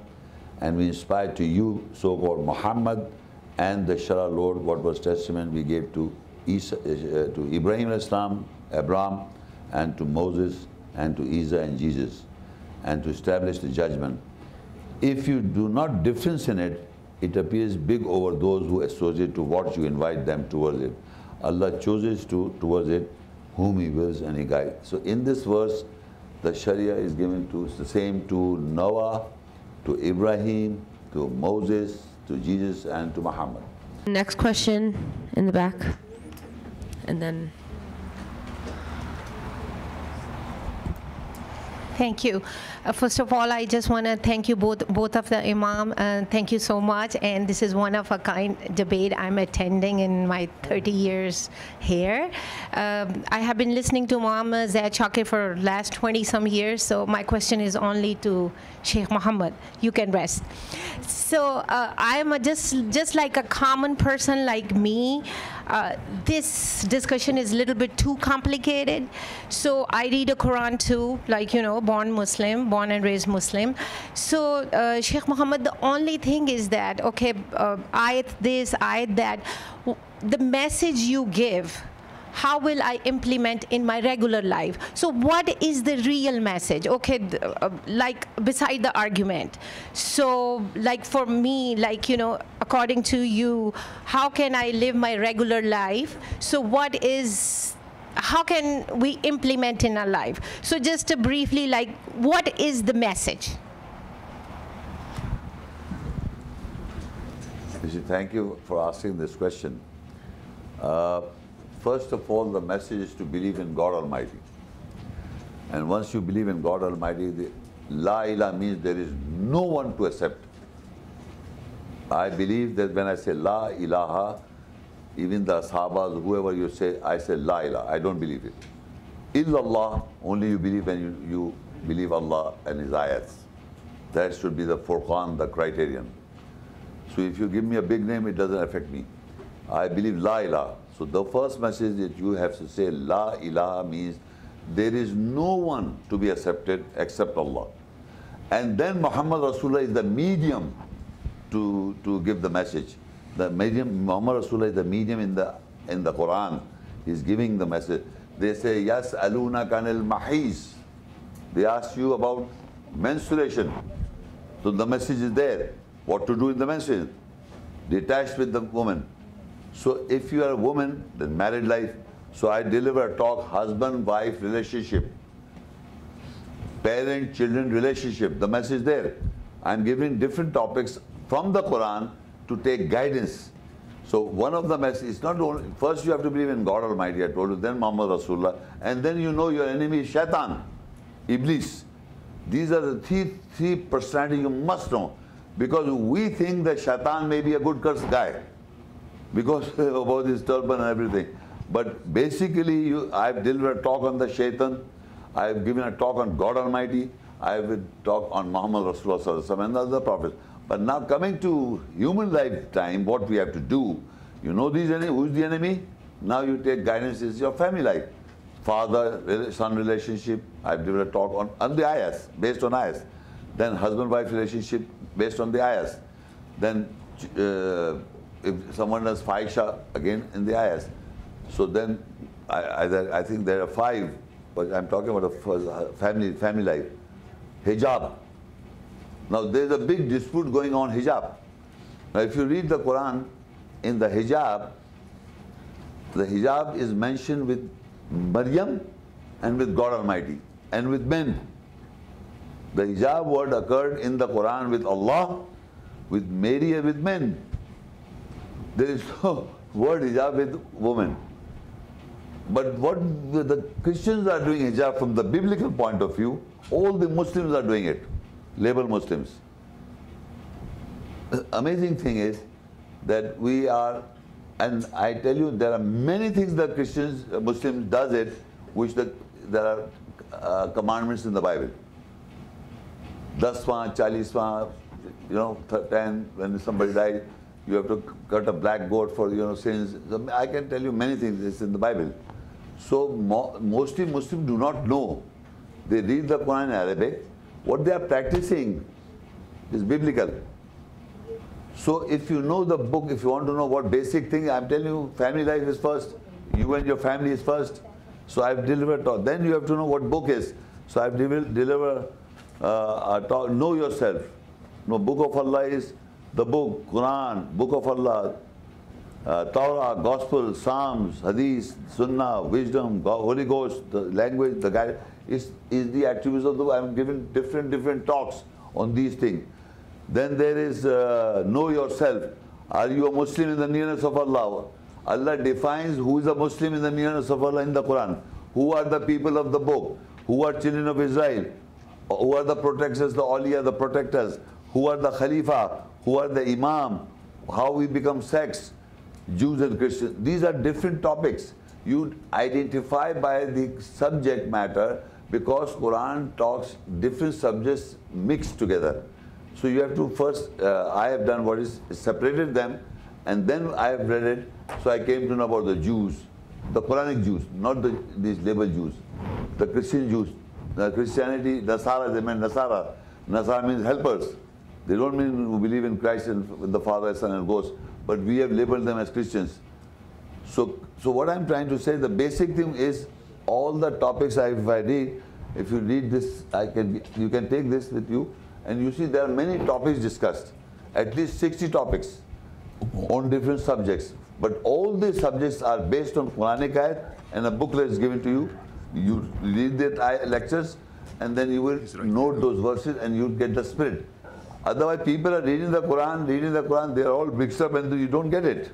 and we inspired to you so-called Muhammad, and the Shara road what was testament we gave to Isa, uh, to Ibrahim alayhi salam, Abraham, and to Moses, and to Isa and Jesus, and to establish the judgment. If you do not difference in it, it appears big over those who associate to what you invite them towards it. Allah chooses to towards it whom He wills and He guides. So in this verse, the Sharia is given to the same to Noah, to Ibrahim, to Moses, to Jesus, and to Muhammad. Next question in the back, and then. Thank you. Uh, first of all, I just want to thank you both, both of the Imam. Uh, thank you so much. And this is one of a kind debate I'm attending in my thirty years here. Um, I have been listening to Imam Zaid Shakir for last twenty some years. So my question is only to Sheikh Muhammad. You can rest. So uh, I am just just like a common person like me. Uh, this discussion is a little bit too complicated. So I read the Quran too, like you know. Born Muslim, born and raised Muslim. So, uh, Sheikh Muhammad, the only thing is that, okay, uh, ayat this, ayat that, the message you give, how will I implement in my regular life? So what is the real message? Okay, uh, like beside the argument. So like for me, like, you know, according to you, how can I live my regular life? So what is, how can we implement in our life? So just to briefly, like, what is the message? Thank you for asking this question. Uh, first of all, the message is to believe in God Almighty. And once you believe in God Almighty, the La ilaha means there is no one to accept. I believe that when I say La ilaha, even the Sahabas, whoever you say, I say La ilaha. I don't believe it. Illallah, only you believe when you, you believe Allah and His ayats. That should be the Furqan, the criterion. So if you give me a big name, it doesn't affect me. I believe La ilaha. So the first message that you have to say, La ilaha, means there is no one to be accepted except Allah. And then Muhammad Rasulullah is the medium to, to give the message. The medium, Muhammad Rasulullah is the medium in the, in the Quran. He's giving the message. They say, Yas aluna kanil mahis. They ask you about menstruation. So the message is there. What to do in the menstruation? Detached with the woman. So if you are a woman, then married life. So I deliver a talk, husband-wife relationship, parent-children relationship, the message there. I'm giving different topics from the Quran to take guidance. So one of the messages, not only, first you have to believe in God Almighty, I told you, then Muhammad Rasulullah, and then you know your enemy is Shaitan, Iblis. These are the three, three personalities you must know, because we think that Shaitan may be a good cursed guy, because about his turban and everything. But basically, you, I've delivered a talk on the Shaitan, I've given a talk on God Almighty, I've talked on Muhammad Rasulullah and other prophets. But now coming to human lifetime, what we have to do, you know these enemy, who's the enemy? Now you take guidance, is your family life. Father-son relationship, I've delivered a talk on, on the ayahs, based on ayahs. Then husband-wife relationship, based on the ayahs. Then uh, if someone does fahisha, again in the ayahs. So then, I, I, I think there are five, but I'm talking about a family, family life. Hijab. Now there's a big dispute going on hijab. Now if you read the Quran, in the hijab, the hijab is mentioned with Maryam and with God Almighty and with men. The hijab word occurred in the Quran with Allah, with Mary and with men. There is no word hijab with women. But what the Christians are doing hijab from the biblical point of view, all the Muslims are doing it, label Muslims. The amazing thing is that we are, and I tell you, there are many things that Christians, Muslims does it, which the, there are uh, commandments in the Bible. Daswa, Chaliswa, you know, ten, when somebody dies, you have to cut a black goat for, you know, sins. I can tell you many things. It's in the Bible. So mo mostly Muslims do not know. They read the Quran in Arabic. What they are practicing is biblical. So if you know the book, if you want to know what basic thing, I'm telling you, family life is first. You and your family is first. So I've delivered talk. Then you have to know what book is. So I've delivered uh, a talk. Know yourself. No, book of Allah is the book, Quran, Book of Allah, uh, Torah, Gospel, Psalms, Hadith, Sunnah, Wisdom, God, Holy Ghost, the language, the guide, is, is the attributes of the book. I'm giving different, different talks on these things. Then there is uh, know yourself. Are you a Muslim in the nearness of Allah? Allah defines who is a Muslim in the nearness of Allah in the Quran. Who are the people of the book? Who are children of Israel? Who are the protectors, the awliya, the protectors? Who are the Khalifa? Who are the Imam? How we become sects, Jews and Christians. These are different topics. You identify by the subject matter, because Quran talks different subjects mixed together. So you have to first, uh, I have done what is separated them, and then I have read it. So I came to know about the Jews, the Quranic Jews, not the, these labeled Jews, the Christian Jews, the Christianity, Nasara, they meant Nasara. Nasara means helpers. They don't mean who believe in Christ and the Father, Son and Ghost, but we have labeled them as Christians. So, so what I'm trying to say, the basic thing is all the topics I, if I read, if you read this, I can, you can take this with you, and you see there are many topics discussed, at least sixty topics on different subjects. But all these subjects are based on Quranic ayat, and a booklet is given to you. You read the lectures, and then you will note those verses, and you'll get the spirit. Otherwise, people are reading the Quran, reading the Quran, they're all mixed up and you don't get it.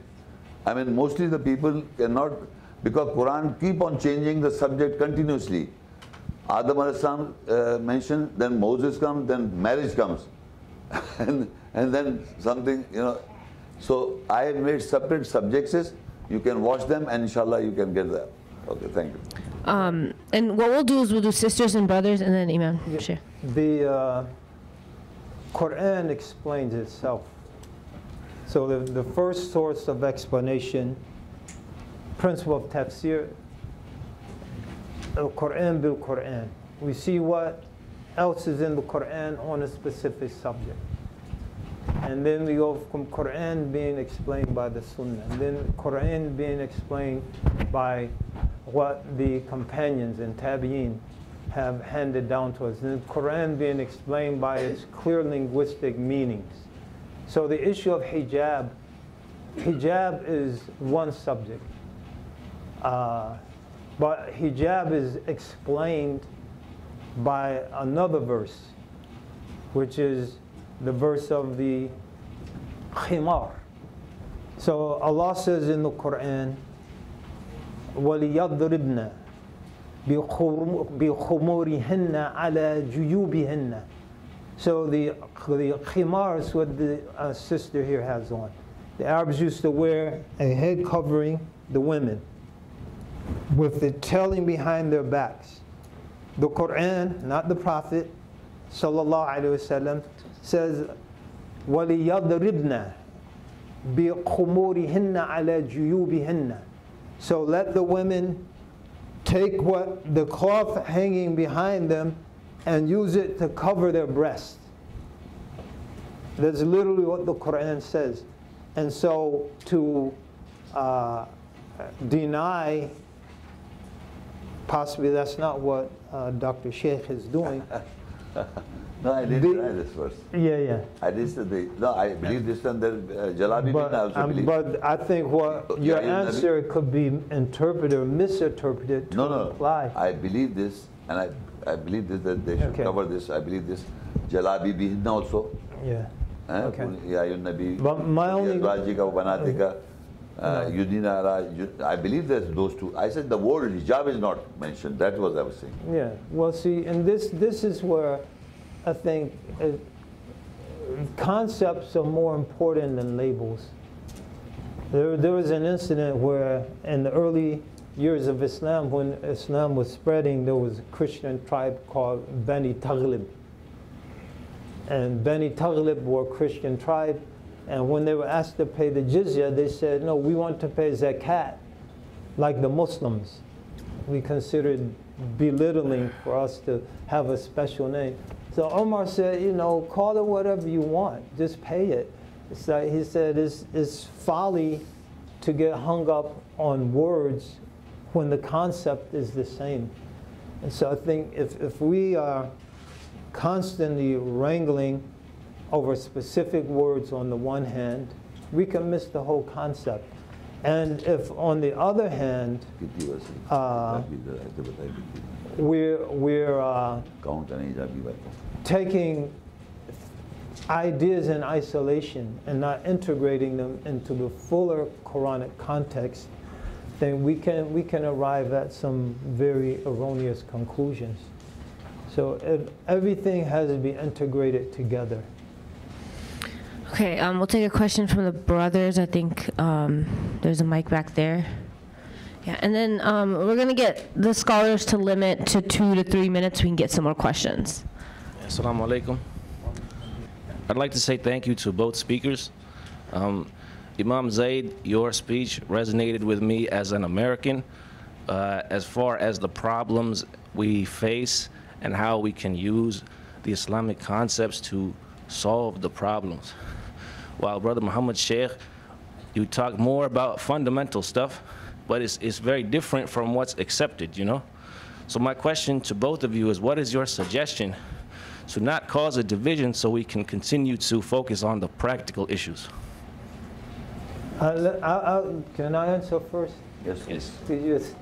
I mean, mostly the people cannot, because Quran keep on changing the subject continuously. Adam alayhis salam uh, mentioned, then Moses comes, then marriage comes. and, and then something, you know. So I have made separate subjects. You can watch them and inshallah you can get them. Okay, thank you. Um, and what we'll do is we'll do sisters and brothers and then Imam. Yeah, sure. The uh, Quran explains itself. So the, the first source of explanation, principle of tafsir, Al-Quran bil-Quran. We see what else is in the Quran on a specific subject. And then we go from Quran being explained by the Sunnah. And then Quran being explained by what the companions and Tabi'in have handed down to us. And the Quran being explained by its clear linguistic meanings. So the issue of hijab, hijab is one subject. Uh, But hijab is explained by another verse, which is the verse of the khimar. So Allah says in the Quran, وَلِيَضْرِبْنَا بِخُمُورِهِنَّ عَلَى جُيُوبِهِنَّ. So the, the khimar is what the uh, sister here has on. The Arabs used to wear a head covering, the women, with the telling behind their backs. The Quran, not the Prophet sallallahu alaihi wasallam, says وَلِيَضْرِبْنَا بِخُمُورِهِنَّ عَلَى جُيُوبِهِنَّ. So let the women take what the cloth hanging behind them and use it to cover their breasts. That's literally what the Quran says. And so to uh, deny, possibly that's not what uh, Doctor Shaikh is doing. No, I didn't deny this verse. Yeah, yeah. I didn't say the, no, I believe this one, that uh, Jalabi but, also um, believe. But I think what your yeah, answer could be interpreted or misinterpreted to no, no, imply. I believe this, and I, I believe this, that they should okay. cover this. I believe this Jalabi Bihinna also. Yeah. Eh? Okay. But my only... Uh, no. Yudina, I believe there's those two. I said the word hijab is not mentioned. That was what I was saying. Yeah. Well, see, and this this is where I think uh, concepts are more important than labels. There, there was an incident where in the early years of Islam, when Islam was spreading, there was a Christian tribe called Bani Taghlib. And Bani Taghlib were a Christian tribe. And when they were asked to pay the jizya, they said, no, we want to pay zakat like the Muslims. We considered belittling for us to have a special name. So Omar said, you know, call it whatever you want, just pay it. So he said, it's, it's folly to get hung up on words when the concept is the same. And so I think if, if we are constantly wrangling over specific words on the one hand, we can miss the whole concept. And if on the other hand, uh, we're, we're uh, taking ideas in isolation and not integrating them into the fuller Quranic context, then we can, we can arrive at some very erroneous conclusions. So it, everything has to be integrated together. Okay, um, we'll take a question from the brothers. I think um, there's a mic back there. Yeah, and then um, we're going to get the scholars to limit to two to three minutes. We can get some more questions. Assalamu alaikum. I'd like to say thank you to both speakers. Um, Imam Zaid, your speech resonated with me as an American uh, as far as the problems we face and how we can use the Islamic concepts to solve the problems. While Brother Muhammad Shaikh, you talk more about fundamental stuff, but it's, it's very different from what's accepted, you know? So my question to both of you is, what is your suggestion to not cause a division so we can continue to focus on the practical issues? Uh, I, I, can I answer first? Yes, yes. yes.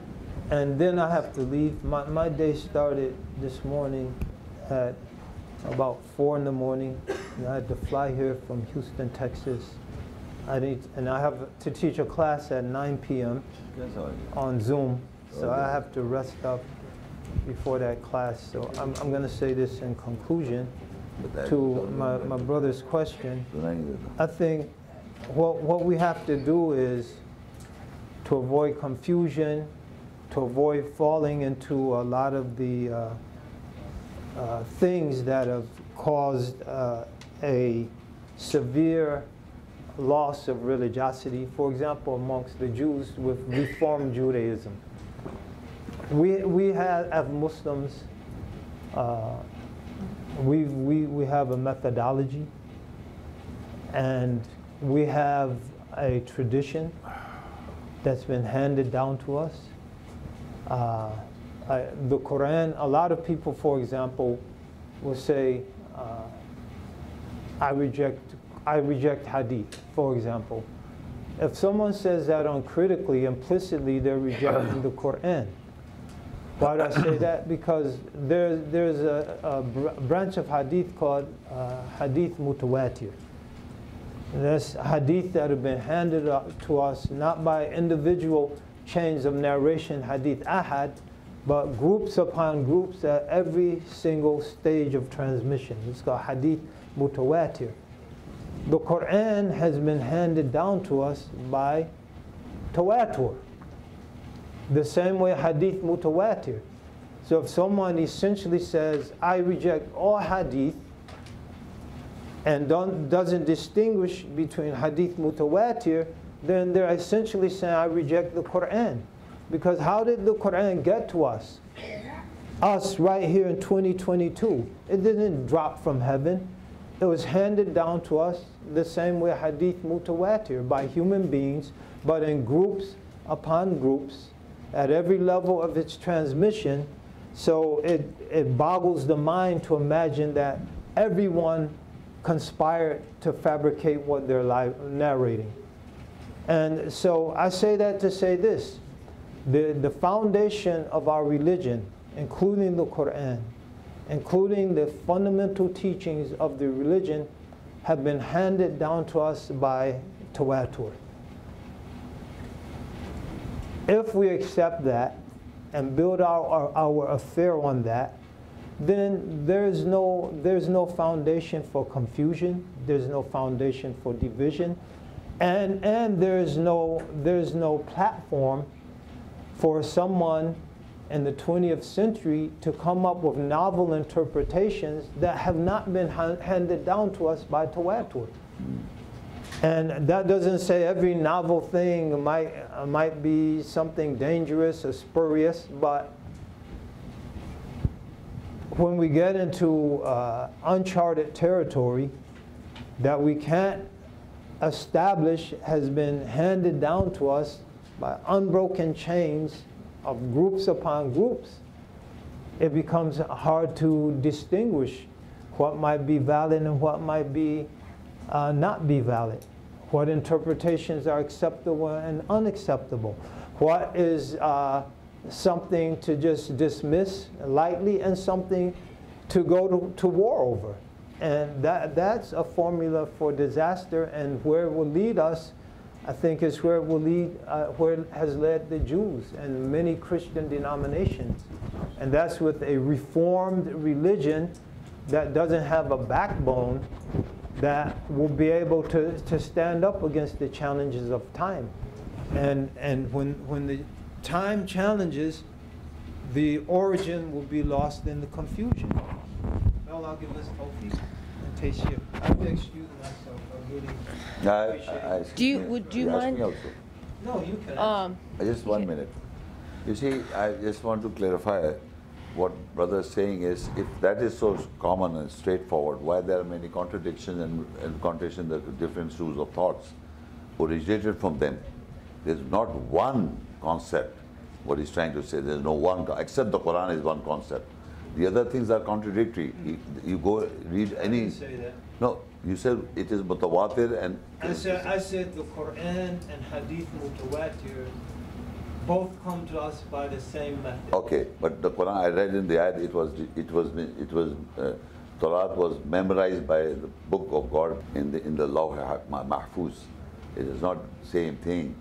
And then I have to leave. My, my day started this morning at about four in the morning, and I had to fly here from Houston, Texas. I need, and I have to teach a class at nine p m on Zoom, so I have to rest up before that class, so I'm, I'm going to say this in conclusion to my, my brother's question. I think what, what we have to do is to avoid confusion, to avoid falling into a lot of the uh, uh, things that have caused uh, a severe loss of religiosity, for example, amongst the Jews with Reform Judaism. We, we have, as Muslims, uh, we, we, we have a methodology, and we have a tradition that's been handed down to us. Uh, I, the Quran, a lot of people, for example, will say, uh, I reject, I reject Hadith, for example. If someone says that uncritically, implicitly, they're rejecting the Quran. Why do I say that? Because there, there's a, a br branch of Hadith called uh, Hadith Mutawatir. That's Hadith that have been handed up to us, not by individual chains of narration, Hadith Ahad, but groups upon groups at every single stage of transmission. It's called Hadith Mutawatir. The Quran has been handed down to us by Tawatur, the same way Hadith Mutawatir. So if someone essentially says, I reject all Hadith, and don't, doesn't distinguish between Hadith Mutawatir, then they're essentially saying, I reject the Quran. Because how did the Quran get to us? Us right here in twenty twenty-two. It didn't drop from heaven. It was handed down to us the same way Hadith Mutawatir, by human beings, but in groups upon groups, at every level of its transmission. So it, it boggles the mind to imagine that everyone conspired to fabricate what they're narrating. And so I say that to say this, the, the foundation of our religion, including the Quran, including the fundamental teachings of the religion, have been handed down to us by Tawatur. If we accept that and build our, our, our affair on that, then there's no, there's no foundation for confusion, there's no foundation for division, and, and there's, no, there's no platform for someone in the twentieth century to come up with novel interpretations that have not been ha handed down to us by Tawatur. And that doesn't say every novel thing might, uh, might be something dangerous or spurious, but when we get into uh, uncharted territory that we can't establish has been handed down to us by unbroken chains of groups upon groups, it becomes hard to distinguish what might be valid and what might be Uh, not be valid, what interpretations are acceptable and unacceptable, what is uh, something to just dismiss lightly and something to go to, to war over. And that, that's a formula for disaster, and where it will lead us, I think, is where it will lead, uh, where it has led the Jews and many Christian denominations. And that's with a reformed religion that doesn't have a backbone that will be able to, to stand up against the challenges of time. And, and when, when the time challenges, the origin will be lost in the confusion. Allah give us tawfiq and taysir. I have to excuse myself. I really appreciate I, I, I, it. Do you, would you, you mind? Also? No, you can. Um, just one can. minute. You see, I just want to clarify what brother is saying is, if that is so common and straightforward, why there are many contradictions and, and contradictions that different schools of thoughts originated from them? There's not one concept. What he's trying to say, there's no one, except the Quran is one concept. The other things are contradictory. You, you go read any. I didn't say that. No, you said it is mutawatir and. I said, I said the Quran and Hadith mutawatir both come to us by the same method. Okay, but the Quran, I read in the ayat, it was, it was, it was, uh, Torah was memorized by the book of God in the in the Lawh Mahfuz. It is not the same thing.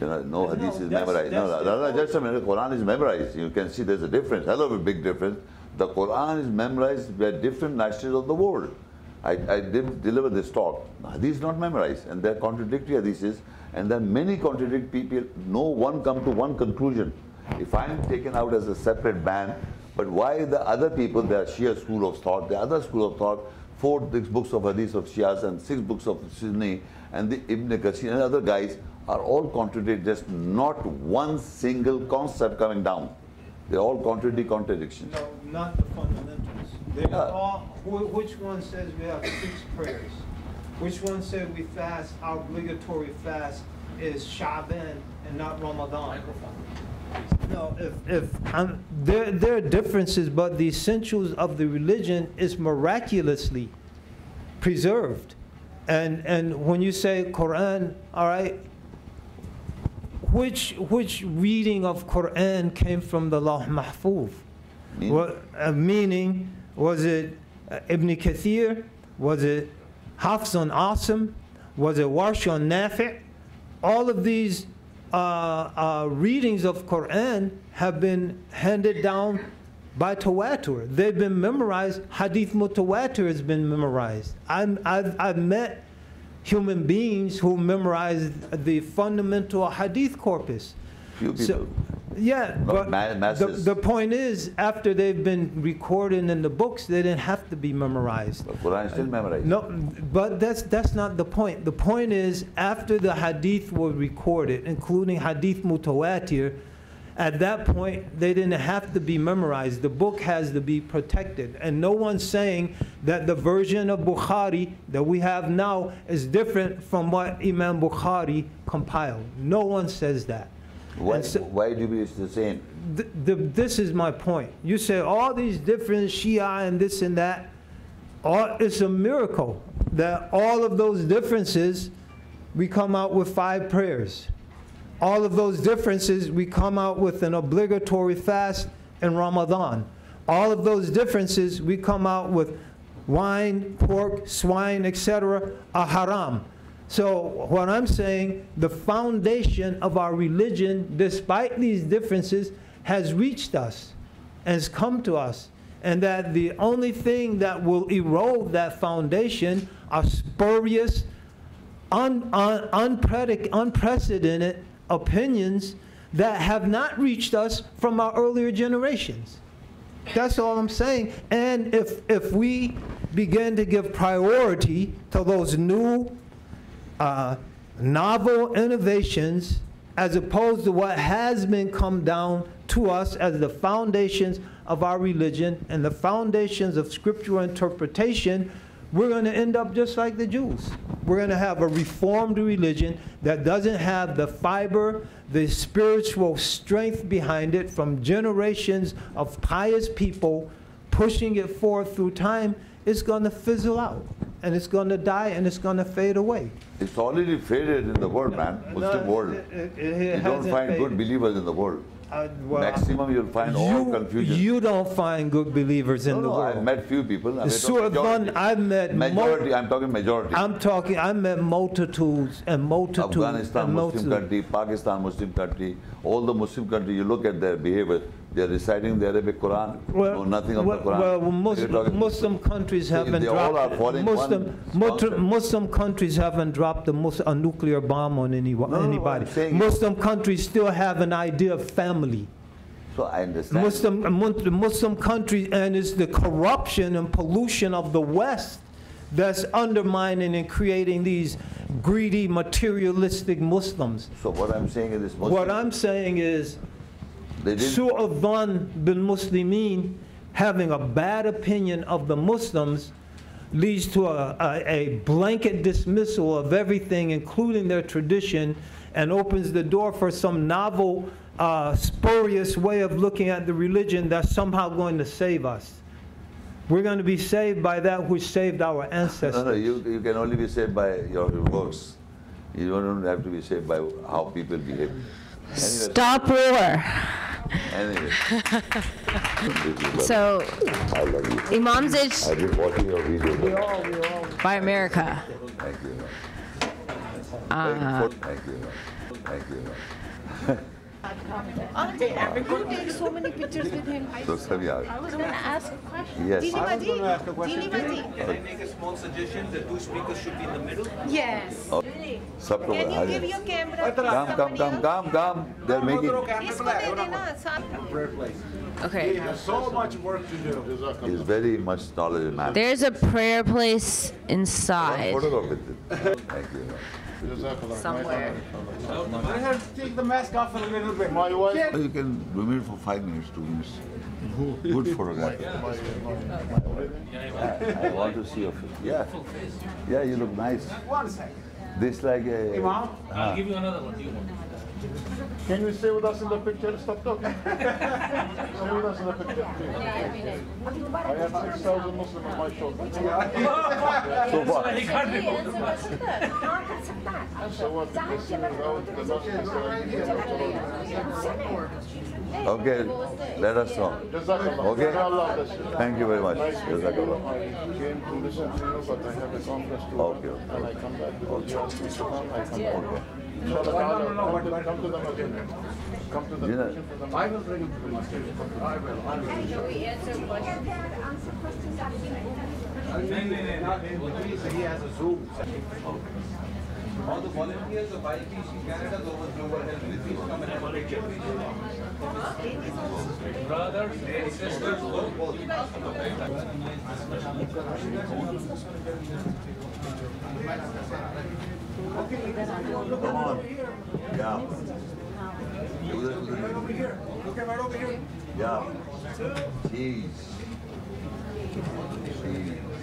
You know, no hadith is memorized. No, no, just a minute. Quran is memorized. You can see there's a difference. Hell of a big difference. The Quran is memorized by different nations of the world. I, I did deliver this talk. Hadith is not memorized, and there are contradictory hadiths, and there are many contradictory people. No one come to one conclusion. If I am taken out as a separate band, but why the other people, there are Shia school of thought, the other school of thought, four six books of hadith of Shias and six books of Sunni and the Ibn Kathir and other guys are all contradictory, just not one single concept coming down. They're all contradictory contradictions. No, not the fundamentals. They yeah. all, wh which one says we have six prayers? Which one said we fast, our obligatory fast is Sha'ban and not Ramadan? No, if, if I'm, there, there are differences, but the essentials of the religion is miraculously preserved. And, and when you say Quran, all right, which, which reading of Quran came from the Lauh Mahfuz? Meaning? What, uh, meaning, was it uh, Ibn Kathir? Was it Hafs on Asim? Was it Warsh on Nafi'? All of these Uh, uh, readings of Quran have been handed down by Tawatur. They've been memorized. Hadith Mutawatir has been memorized. I'm, I've, I've met human beings who memorized the fundamental Hadith corpus. Few people. So, yeah, but the, the point is, after they've been recorded in the books, they didn't have to be memorized. But Quran is still memorized. No, but that's, that's not the point. The point is, after the hadith were recorded, including hadith mutawatir, at that point, they didn't have to be memorized. The book has to be protected. And no one's saying that the version of Bukhari that we have now is different from what Imam Bukhari compiled. No one says that. Why, so, why do we use the same? Th the, this is my point. You say all these different Shia and this and that. All, it's a miracle that all of those differences, we come out with five prayers. All of those differences, we come out with an obligatory fast in Ramadan. All of those differences, we come out with wine, pork, swine, et cetera, a haram. So what I'm saying, the foundation of our religion, despite these differences, has reached us, has come to us, and that the only thing that will erode that foundation are spurious, un, un, unpredic, unprecedented opinions that have not reached us from our earlier generations. That's all I'm saying. And if, if we begin to give priority to those new Uh, novel innovations as opposed to what has been come down to us as the foundations of our religion and the foundations of scriptural interpretation, we're going to end up just like the Jews. We're going to have a reformed religion that doesn't have the fiber, the spiritual strength behind it from generations of pious people pushing it forth through time. It's going to fizzle out, and it's going to die, and it's going to fade away. It's already faded in the world, man. Muslim no, world. It, it, it you don't find faded. good believers in the world. Uh, well, Maximum, you'll find you, all confusion. You don't find good believers in no, the no, world. I've met few people. I've Surah Bun, I've met majority. I'm talking majority. I'm talking. I met multitudes and multitudes. Afghanistan, and Muslim multitudes. country, Pakistan, Muslim country, all the Muslim country. You look at their behavior. They're reciting the Arabic Quran, well, know nothing of well, the Quran. Well, Muslim, Muslim countries haven't they dropped. All are Muslim, Muslim, Muslim countries haven't dropped a, Muslim, a nuclear bomb on any, no, anybody. No, Muslim it. countries still have an idea of family. So I understand. Muslim, Muslim countries, and it's the corruption and pollution of the West that's undermining and creating these greedy, materialistic Muslims. So what I'm saying is this. Muslim what I'm saying is. Su'adhan bil Muslimin, having a bad opinion of the Muslims, leads to a, a, a blanket dismissal of everything, including their tradition, and opens the door for some novel, uh, spurious way of looking at the religion that's somehow going to save us. We're going to be saved by that which saved our ancestors. No, no, you, you can only be saved by your works. You don't have to be saved by how people behave. Anyway. Stop war. Anyway. So, I love you. Imam Zaid. I've been watching your video. We all, we all. By America. Thank you. Uh-huh. Thank you. Thank you. Auntie, who takes so many pictures with him? I was going to ask a question. Yes. Dini Madi. Can I make a small suggestion? The two speakers should be in the middle. Yes. Oh. Really? Can you give your camera? Come, come, come, come, come. They're making. Okay. There's so much work to do. He's very much knowledgeable man. There's a prayer place inside. Thank you. Somewhere. I have to take the mask off a little bit. My wife. Yeah. You can remain for five minutes, two minutes. Good for a guy. I want to see your face. Yeah. Yeah, you look nice. One second. This like a. Imam, uh, I'll give you another one. You want? Can you stay with us in the picture? Stop talking. Stay with us in the picture. I have six thousand Muslims on my shoulder. So what? He can't remove the mask. So what? This is about the Muslims. Okay, let us know. Okay? Thank you very much. Jazakallah. I came to listen to you, but I have a conference to run, and I come back. Okay. No, no, no, no, come to them again. Come to them again. I will bring them to the station. I will. I will. Can we answer questions? No, no, no, not him. He has a Zoom. All the volunteers of I P C Canada go over global health with these come and volunteer. Brothers and sisters, both, both. Okay, come on. Yeah. Right over here. Okay, right over here. Yeah. Jeez. Jeez.